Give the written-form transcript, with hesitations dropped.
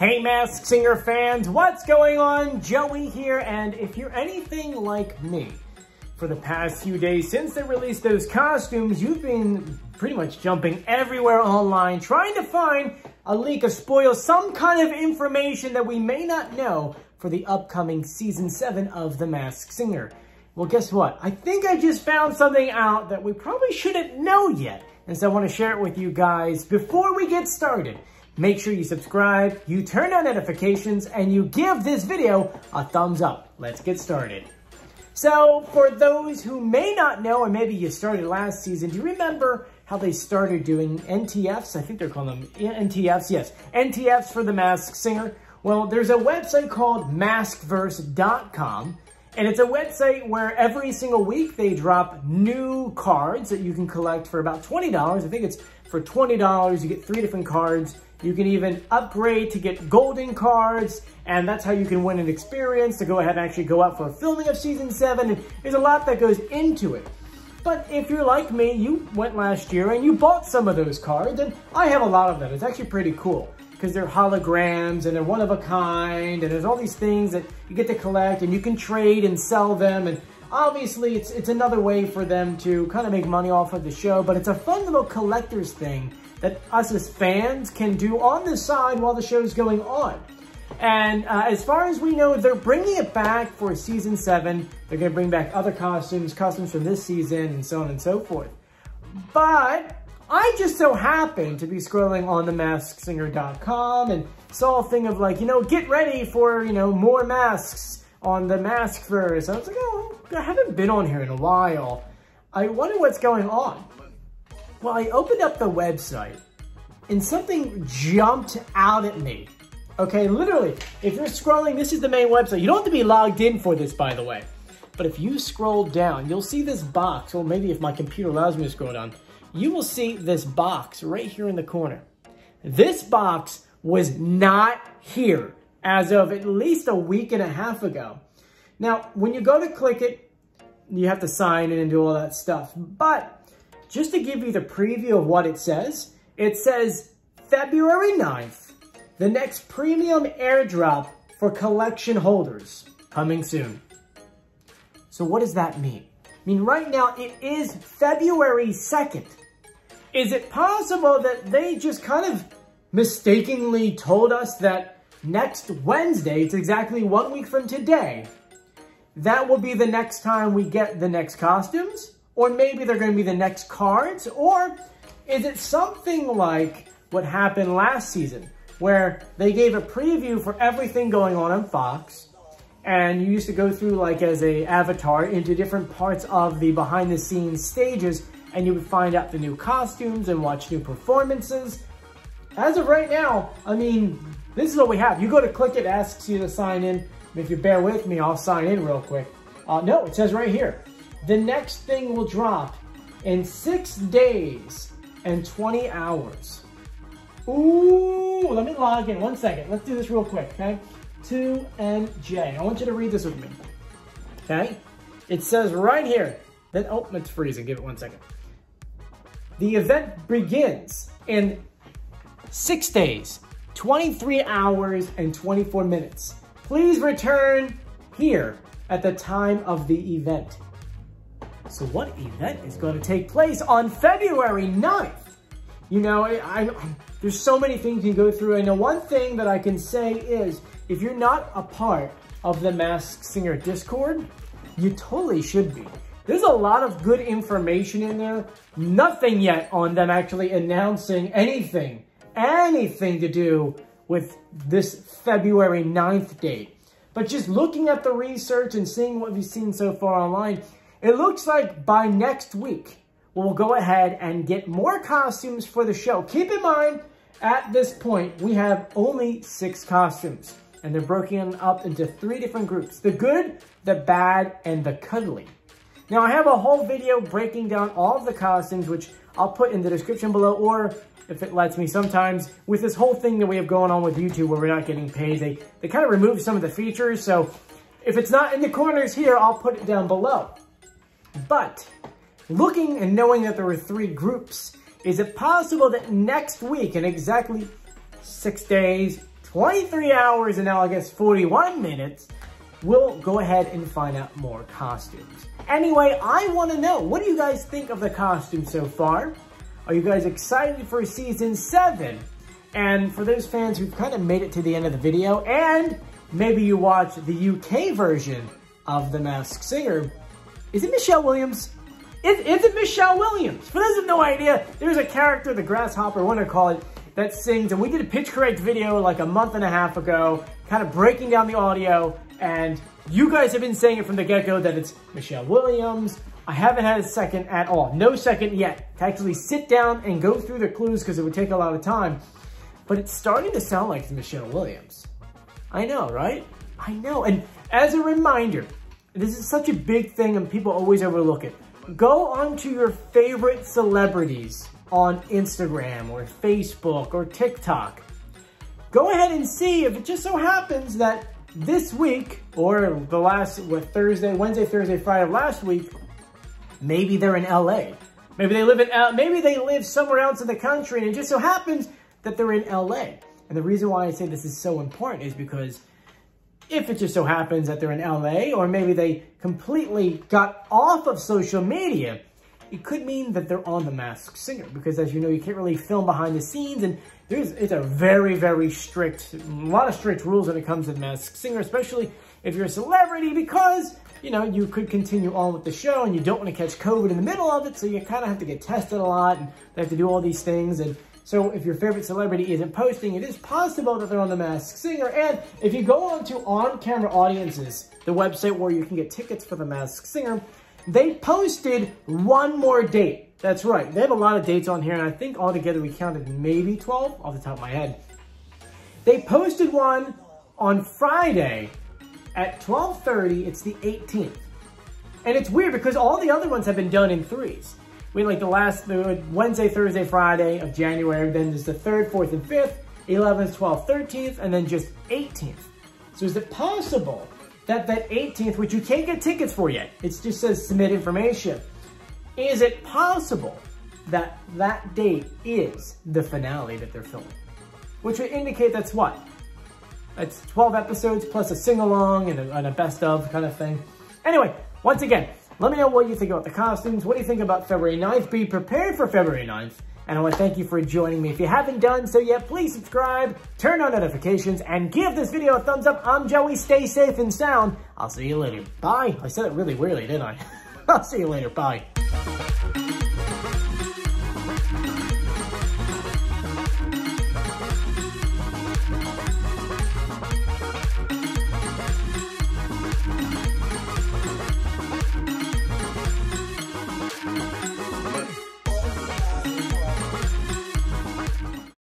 Hey Masked Singer fans, what's going on? Joey here, and if you're anything like me, for the past few days since they released those costumes, you've been pretty much jumping everywhere online trying to find a leak, a spoil, some kind of information that we may not know for the upcoming Season 7 of The Masked Singer. Well, guess what? I think I just found something out that we probably shouldn't know yet, and so I want to share it with you guys before we get started. Make sure you subscribe, you turn on notifications, and you give this video a thumbs up. Let's get started. So, for those who may not know, and maybe you started last season, do you remember how they started doing NTFs? I think they're calling them NTFs, yes. NTFs for The Masked Singer. Well, there's a website called maskverse.com, and it's a website where every single week they drop new cards that you can collect for about $20. I think it's for $20, you get 3 different cards. You can even upgrade to get golden cards, and that's how you can win an experience to go ahead and actually go out for a filming of Season 7, and there's a lot that goes into it. But if you're like me, you went last year and you bought some of those cards, and I have a lot of them. It's actually pretty cool, because they're holograms, and they're one of a kind, and there's all these things that you get to collect, and you can trade and sell them, and obviously it's another way for them to kind of make money off of the show, but it's a fun little collector's thing that us as fans can do on the side while the show's going on. And as far as we know, they're bringing it back for Season 7. They're gonna bring back other costumes, costumes from this season, and so on and so forth. But I just so happened to be scrolling on themasksinger.com and saw a thing of like, you know, get ready for, you know, more masks on the Maskverse. I was like, oh, I haven't been on here in a while. I wonder what's going on. Well, I opened up the website and something jumped out at me. Okay, literally, if you're scrolling, this is the main website. You don't have to be logged in for this, by the way. But if you scroll down, you'll see this box. Well, maybe if my computer allows me to scroll down, you will see this box right here in the corner. This box was not here as of at least a week and a half ago. Now, when you go to click it, you have to sign in and do all that stuff. But just to give you the preview of what it says February 9th, the next premium airdrop for collection holders, coming soon. So what does that mean? I mean, right now it is February 2nd. Is it possible that they just kind of mistakenly told us that next Wednesday, it's exactly 1 week from today, that will be the next time we get the next costumes? Or maybe they're going to be the next cards? Or is it something like what happened last season, where they gave a preview for everything going on Fox, and you used to go through like as an avatar into different parts of the behind the scenes stages, and you would find out the new costumes and watch new performances? As of right now, I mean, this is what we have. You go to click it, asks you to sign in. If you bear with me, I'll sign in real quick. No, it says right here, the next thing will drop in 6 days and 20 hours. Ooh, let me log in 1 second. Let's do this real quick, okay? 2MJ, I want you to read this with me, okay? It says right here that, oh, it's freezing, give it 1 second. The event begins in 6 days, 23 hours and 24 minutes. Please return here at the time of the event. So what event is going to take place on February 9th? You know, there's so many things you go through. I know one thing that I can say is, if you're not a part of the Masked Singer Discord, you totally should be. There's a lot of good information in there. Nothing yet on them actually announcing anything to do with this February 9th date. But just looking at the research and seeing what we've seen so far online, it looks like by next week, we'll go ahead and get more costumes for the show. Keep in mind, at this point, we have only 6 costumes, and they're broken up into 3 different groups: the good, the bad, and the cuddly. Now, I have a whole video breaking down all of the costumes, which I'll put in the description below, or if it lets me sometimes, with this whole thing that we have going on with YouTube where we're not getting paid, they kind of remove some of the features, so if it's not in the corners here, I'll put it down below. But looking and knowing that there were 3 groups, is it possible that next week, in exactly 6 days, 23 hours and now I guess 41 minutes, we'll go ahead and find out more costumes. Anyway, I want to know, what do you guys think of the costume so far? Are you guys excited for season 7? And for those fans who've kind of made it to the end of the video, and maybe you watched the UK version of The Masked Singer, is it Michelle Williams? Is it Michelle Williams? For those who have no idea, there's a character, the Grasshopper, what do I call it, that sings, and we did a Pitch Correct video like a month and a half ago, kind of breaking down the audio, and you guys have been saying it from the get-go that it's Michelle Williams. I haven't had a second at all, no second yet, to actually sit down and go through the clues because it would take a lot of time, but it's starting to sound like it's Michelle Williams. I know, right? I know, and as a reminder, this is such a big thing and people always overlook it. Go on to your favorite celebrities on Instagram or Facebook or TikTok. Go ahead and see if it just so happens that this week, or the last, what, Thursday, Wednesday, Thursday, Friday of last week, maybe they're in LA. Maybe they live in, maybe they live somewhere else in the country, and it just so happens that they're in LA. And the reason why I say this is so important is because if it just so happens that they're in LA, or maybe they completely got off of social media, it could mean that they're on The Masked Singer, because as you know, you can't really film behind the scenes, and it's a very, very strict, a lot of strict rules when it comes to The Masked Singer, especially if you're a celebrity, because, you know, you could continue on with the show, and you don't want to catch COVID in the middle of it, so you kind of have to get tested a lot, and they have to do all these things, and so if your favorite celebrity isn't posting, it is possible that they're on The Masked Singer. And if you go on to On-Camera Audiences, the website where you can get tickets for The Masked Singer, they posted one more date. That's right. They have a lot of dates on here, and I think altogether we counted maybe 12 off the top of my head. They posted one on Friday at 12:30. It's the 18th. And it's weird because all the other ones have been done in threes. We had like the Wednesday, Thursday, Friday of January, then there's the 3rd, 4th, and 5th, 11th, 12th, 13th, and then just 18th. So is it possible that that 18th, which you can't get tickets for yet, it just says submit information, is it possible that that date is the finale that they're filming? Which would indicate that's what? That's 12 episodes plus a sing-along and a best-of kind of thing. Anyway, once again, let me know what you think about the costumes. What do you think about February 9th? Be prepared for February 9th. And I want to thank you for joining me. If you haven't done so yet, please subscribe, turn on notifications, and give this video a thumbs up. I'm Joey. Stay safe and sound. I'll see you later. Bye. I said it really weirdly, didn't I? I'll see you later. Bye.